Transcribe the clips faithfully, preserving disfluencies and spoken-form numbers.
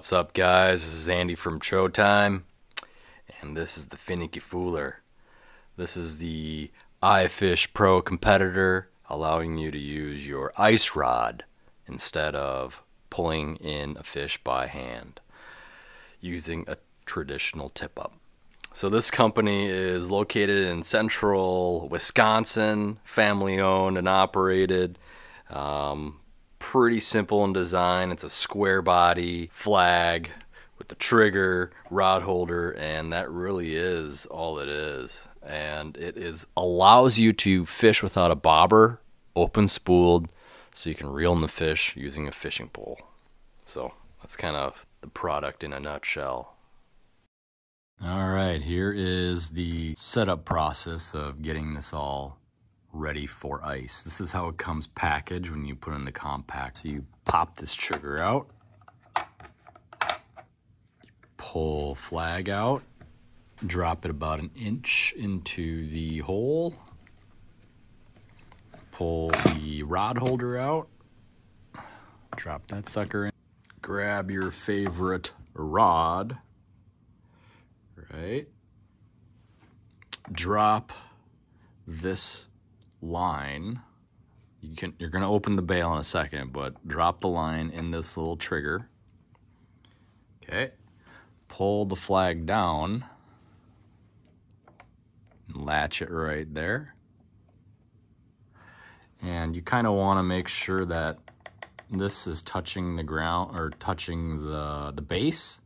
What's up, guys? This is Andy from Choe Time, and this is the Finicky Fooler. This is the iFish Pro competitor, allowing you to use your ice rod instead of pulling in a fish by hand using a traditional tip-up. So this company is located in central Wisconsin, family-owned and operated. Um, Pretty simple in design. It's a square body flag with the trigger, rod holder, and that really is all it is. And it is allows you to fish without a bobber, open spooled, so you can reel in the fish using a fishing pole. So that's kind of the product in a nutshell. All right, here is the setup process of getting this all ready for ice. This is how it comes packaged when you put in the compact. So you pop this trigger out, pull flag out, drop it about an inch into the hole, pull the rod holder out, drop that sucker in, grab your favorite rod, right? Drop this line. You can, you're going to open the bail in a second, but drop the line in this little trigger. Okay. Pull the flag down and latch it right there. And you kind of want to make sure that this is touching the ground or touching the, the base.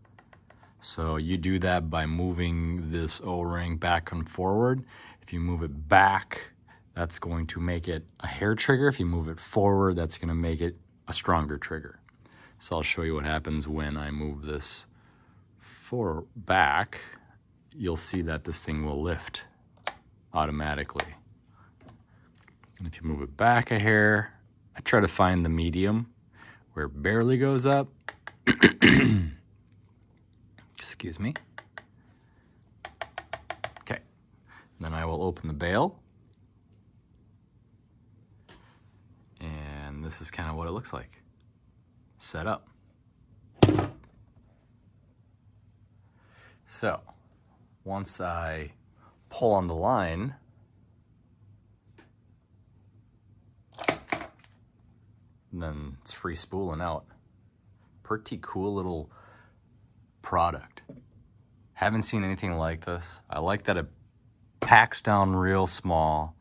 So you do that by moving this O-ring back and forward. If you move it back, that's going to make it a hair trigger. If you move it forward, that's going to make it a stronger trigger. So I'll show you what happens when I move this for back. You'll see that this thing will lift automatically. And if you move it back a hair, I try to find the medium where it barely goes up. Excuse me. Okay. Then I will open the bail. This is kind of what it looks like set up. So once I pull on the line, then it's free spooling out. Pretty cool little product. Haven't seen anything like this. I like that it packs down real small.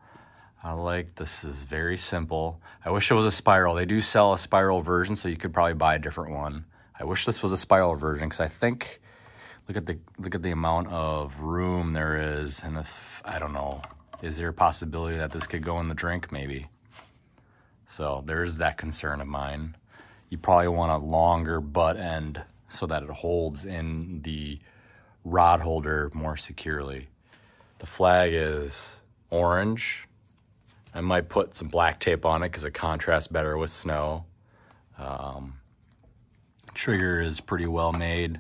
I like this is very simple. I wish it was a spiral. They do sell a spiral version, so you could probably buy a different one. I wish this was a spiral version because I think, look at the look at the amount of room there is, and if I don't know, is there a possibility that this could go in the drink maybe? So there is that concern of mine. You probably want a longer butt end so that it holds in the rod holder more securely. The flag is orange. I might put some black tape on it because it contrasts better with snow. Um, trigger is pretty well made,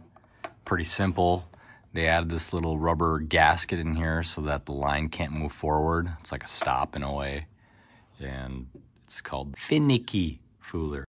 pretty simple. They added this little rubber gasket in here so that the line can't move forward. It's like a stop in a way. And it's called Finicky Fooler.